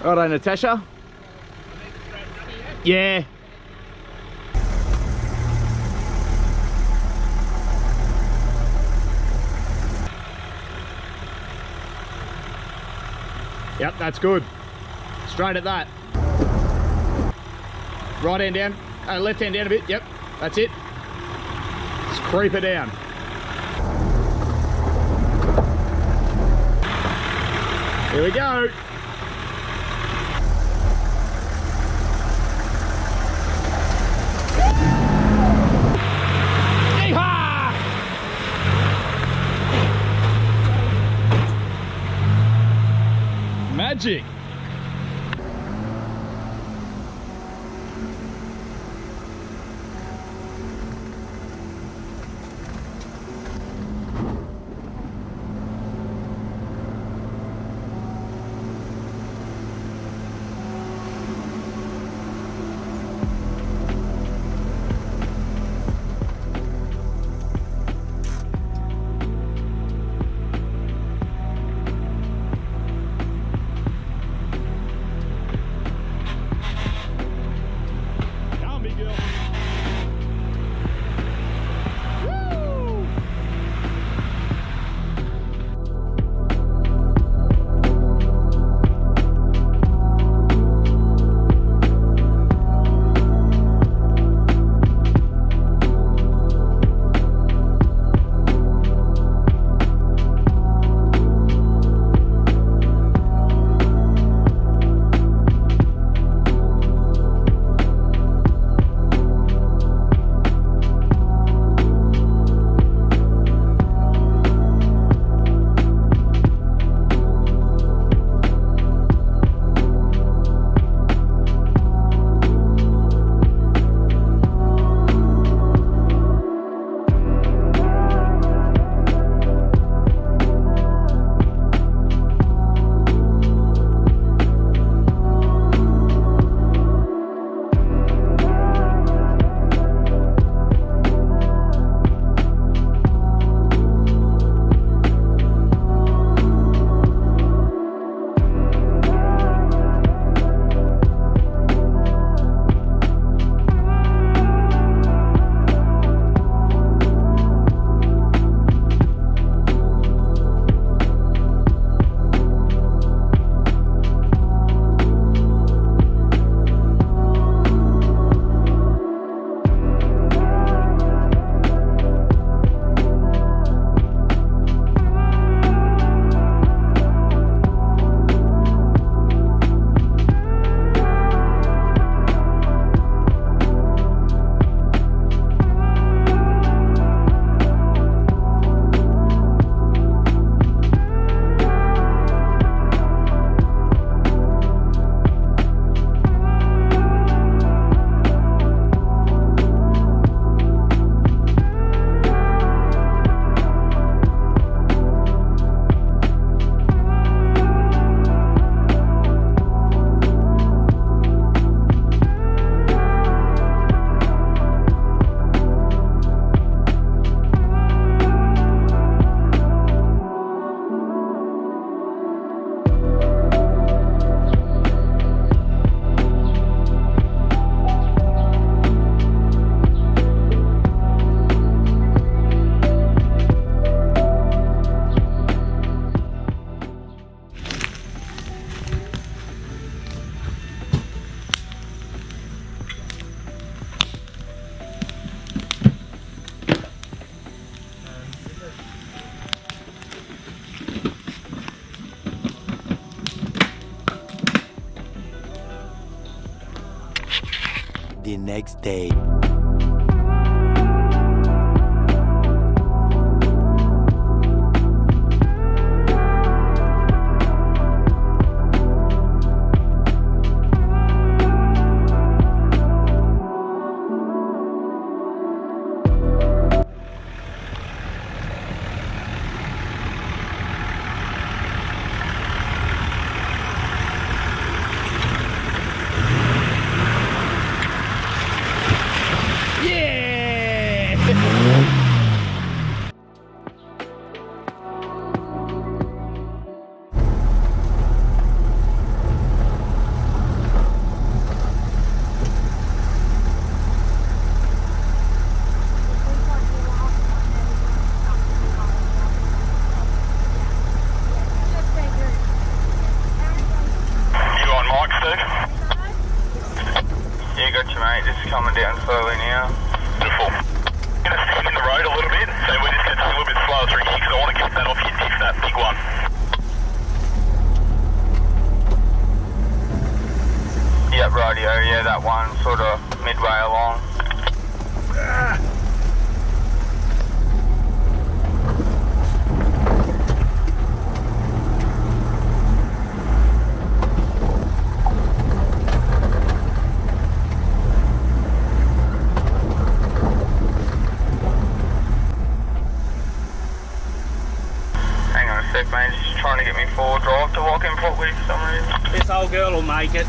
Alright, Natasha. Yeah. Yep, that's good. Straight at that. Right hand down, left hand down a bit. Yep, that's it. Let's creep it down. Here we go. Yeehaw! Magic. The next day. Yeah, got you, mate. Just coming down slowly now. Beautiful. I'm going to stick in the road a little bit, so we're just going to take a little bit slower through here because I want to get that off your diff, that big one. Yep, radio. Yeah, that one sort of midway along. Make it.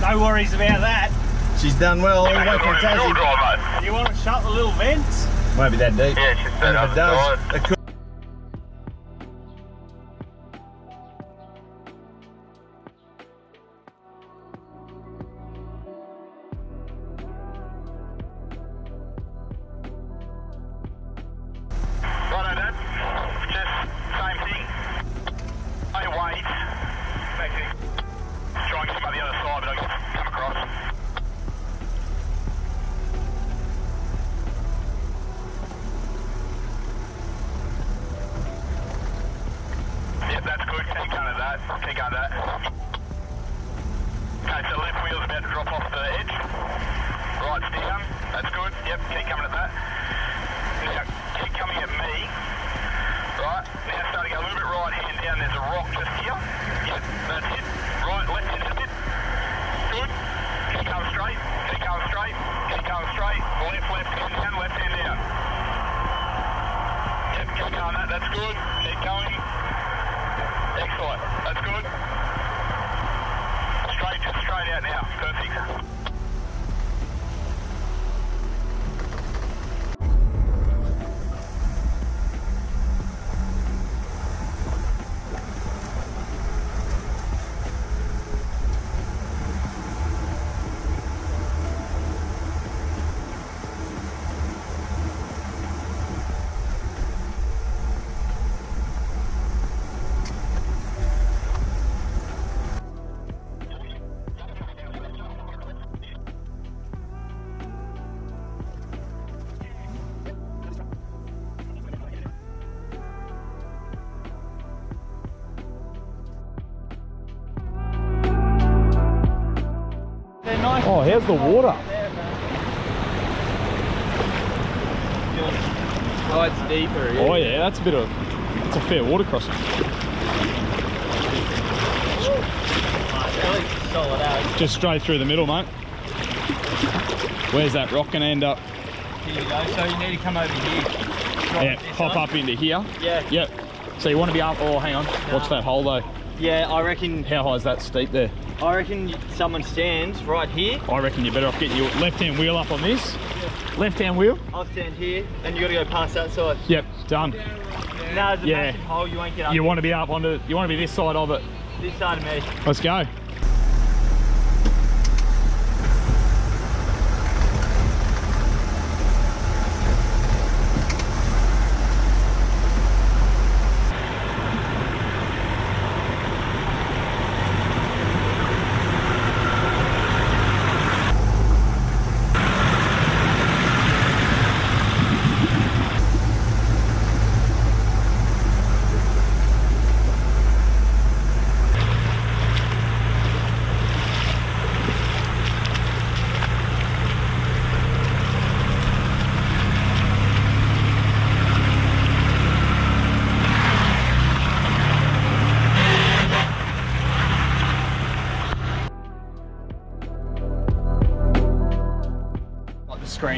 No worries about that. She's done well. Yeah, you want to shut the little vents? Won't be that deep. Yeah, she's set up. It does. It could. Oh, here's the water. Slides deeper. Yeah. Oh yeah, that's a bit of, it's a fair water crossing. Just straight through the middle, mate. Where's that rock gonna end up? Here you go. So you need to come over here. Yeah, pop up into here. Yeah. Yep. So you want to be up? Oh, hang on. Watch that hole though. Yeah, I reckon. How high is that steep there? I reckon someone stands right here. I reckon you're better off getting your left-hand wheel up on this. Yeah. Left-hand wheel. I'll stand here, and you got to go past that side. Yep, done. Yeah. No, there's a massive hole. You won't get up. You want to be up onto. You want to be this side of it. This side of me. Let's go.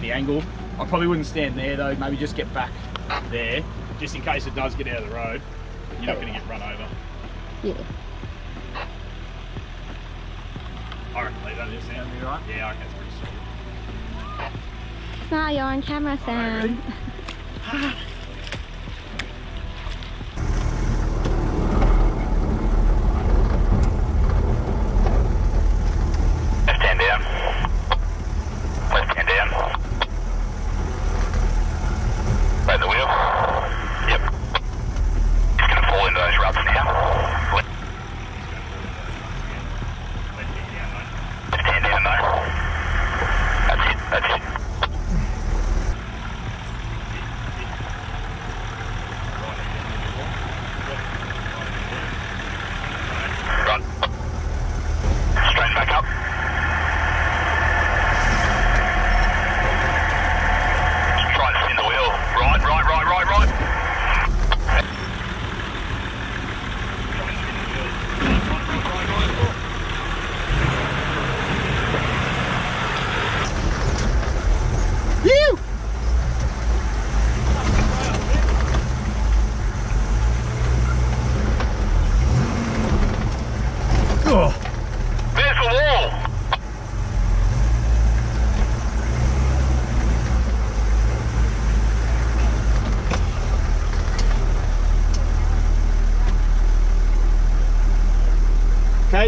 The angle. I probably wouldn't stand there though, maybe just get back there, just in case it does get out of the road. You're not going to get run over. Yeah. I reckon leave that in sound, you right? Yeah, I reckon that's pretty solid. Smile, you're on camera, Sam. Oh,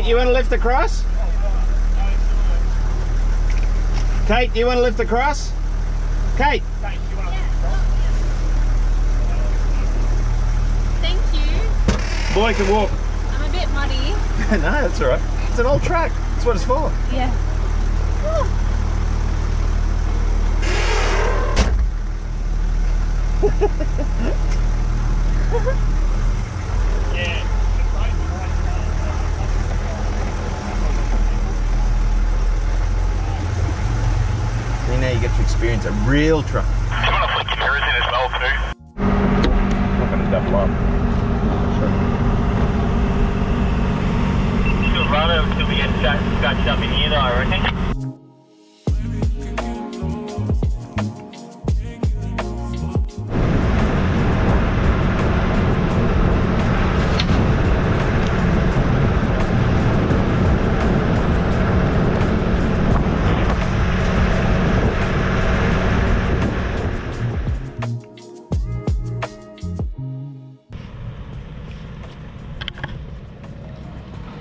you want to lift across? Kate, do you want to lift across? Kate? Kate, do you want to lift across? Thank you. Boy can walk. I'm a bit muddy. No, that's alright. It's an old track. That's what it's for. Yeah. Yeah. See, now you get to experience a real truck. Do you want to flick your mirrors in as well too? I'm not going to double up. Sure. Still run over till we get scratched up in here though, I reckon.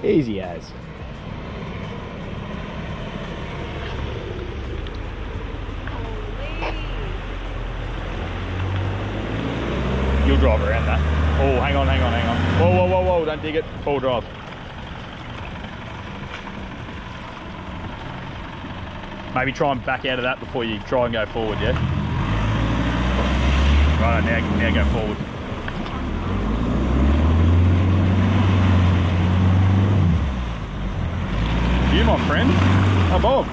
Easy as. Holy. You'll drive around that. Oh, hang on, hang on, hang on. Whoa, whoa, whoa, whoa, don't dig it. Full drive. Maybe try and back out of that before you try and go forward, yeah? Right, now go forward. You, my friend, above.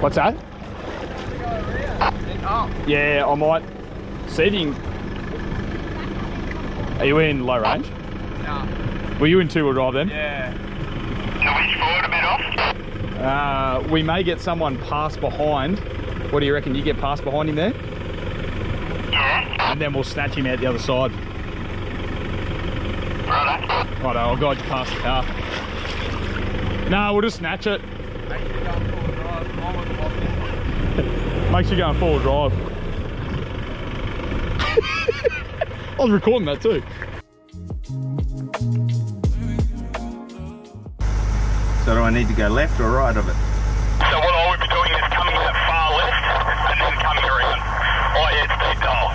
What's that? Yeah, I might. See if you can. Are you in low range? No. Were you in two-wheel drive then? Yeah. Can we forward a bit off? We may get someone passed behind. What do you reckon? You get passed behind him there? And then we'll snatch him out the other side. Righto. Righto, I'll guide you past the car. No, we'll just snatch it. Make sure you're going forward drive. Make sure you're going forward drive. I was recording that too. So do I need to go left or right of it? So what I would be doing is coming that far left and then coming around. Oh yeah, it's deep hole.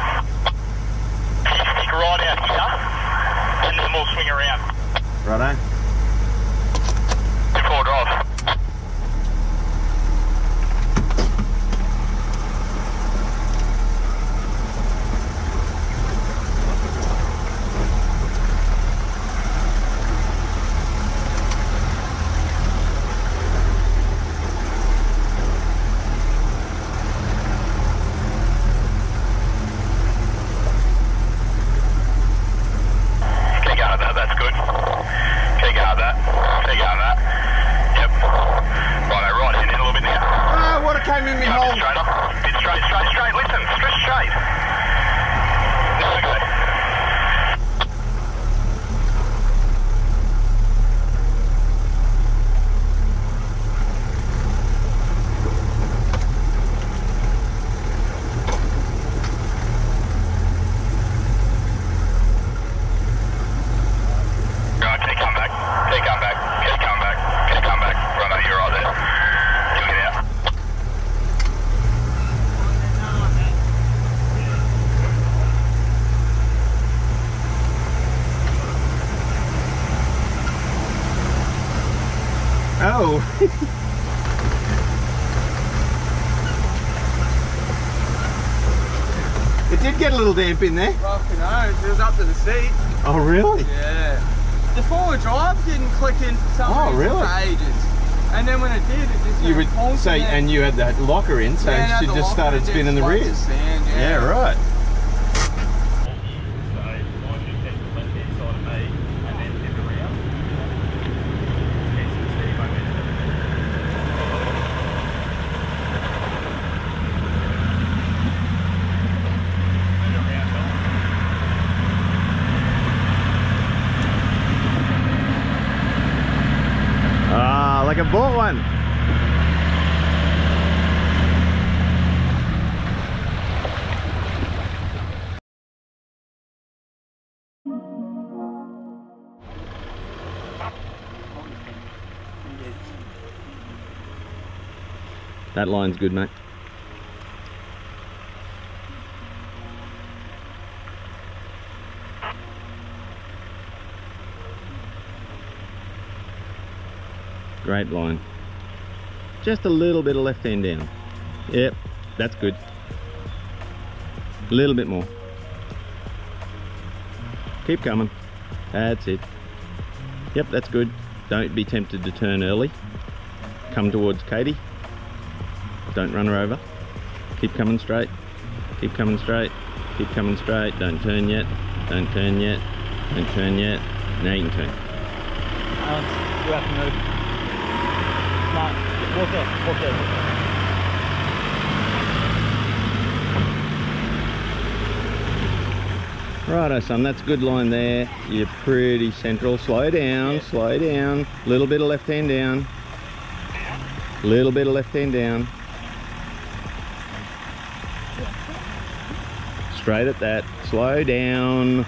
Right out here, and then we'll swing around. Righto. Before drive. Oh! It did get a little damp in there. Fucking hell, it was up to the seat. Oh really? Yeah. The forward drive didn't click in for some reason for ages. And then when it did, it just went so, and you had that locker in, so yeah, she just started spinning the rear. Yeah, right. I bought one. That line's good, mate. Great line. Just a little bit of left hand down. Yep, that's good. A little bit more. Keep coming. That's it. Yep, that's good. Don't be tempted to turn early. Come towards Katie. Don't run her over. Keep coming straight. Keep coming straight. Keep coming straight. Don't turn yet. Don't turn yet. Don't turn yet. Now you can turn. You have to move. Smart. Walk there. Walk there. Righto, son. That's a good line there. You're pretty central. Slow down. Yeah. Slow down. Little bit of left hand down. Little bit of left hand down. Straight at that. Slow down.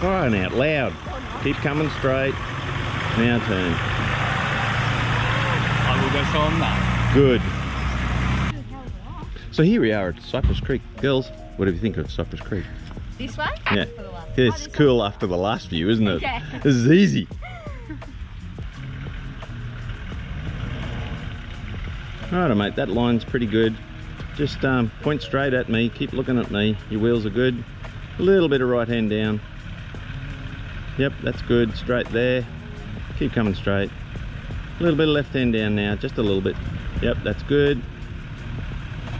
Crying out loud. Keep coming straight. Now turn. I will go slow on that. Good. So here we are at Cypress Creek. Girls, what do you think of Cypress Creek? This one? Yeah. It's cool after the last view, isn't it? Yeah. This is easy. Alright mate, that line's pretty good. Just point straight at me, keep looking at me. Your wheels are good. A little bit of right hand down. Yep, that's good, straight there. Keep coming straight. A little bit of left hand down now, just a little bit. Yep, that's good.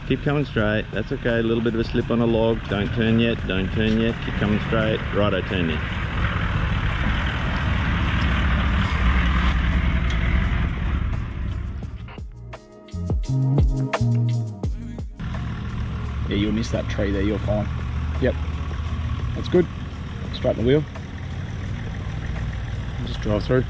Keep coming straight, that's okay. A little bit of a slip on a log. Don't turn yet, don't turn yet. Keep coming straight. Righto, turn in. Yeah, you'll miss that tree there, you're fine. Yep, that's good. Straighten the wheel. Just drive through.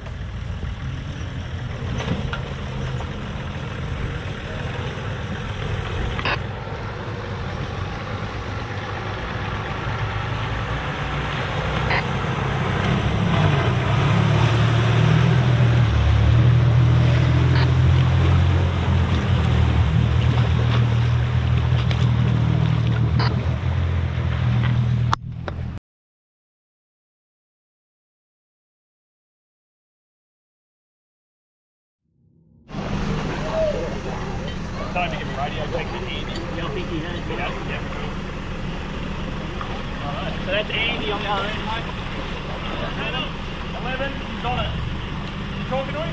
So that's Andy on the other end, mate. 11, he's on it. You talking to him?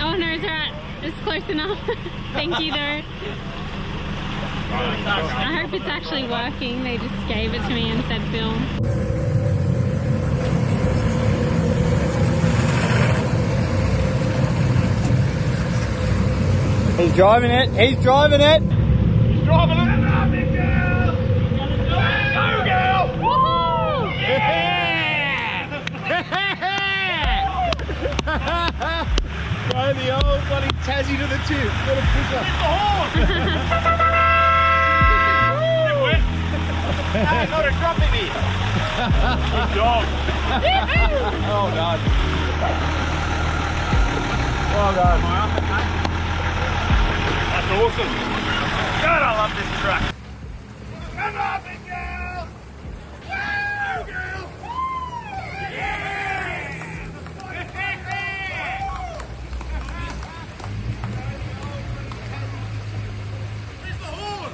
Oh no, it's alright. It's close enough. Thank you though. I hope it's actually working. They just gave it to me and said film. He's driving it, he's driving it! He's driving it! Go girl! Woohoo! Yeah! Go the old bloody Tassie to the tube. What a pusher. Hit the horn! It went. No, not a drop in here. Good job. Oh God. Oh God. My uppercut. Awesome. God, I love this truck. Come on, big girl! Woo, girl! Woo! Yeah! Where's the horn?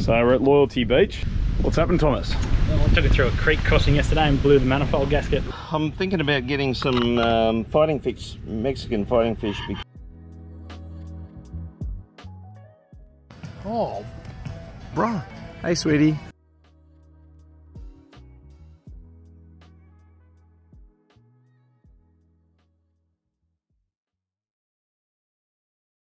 So we're at Loyalty Beach. What's happened, Thomas? Well, I took it through a creek crossing yesterday and blew the manifold gasket. I'm thinking about getting some fighting fish, Mexican fighting fish. Oh, bro. Hey, sweetie.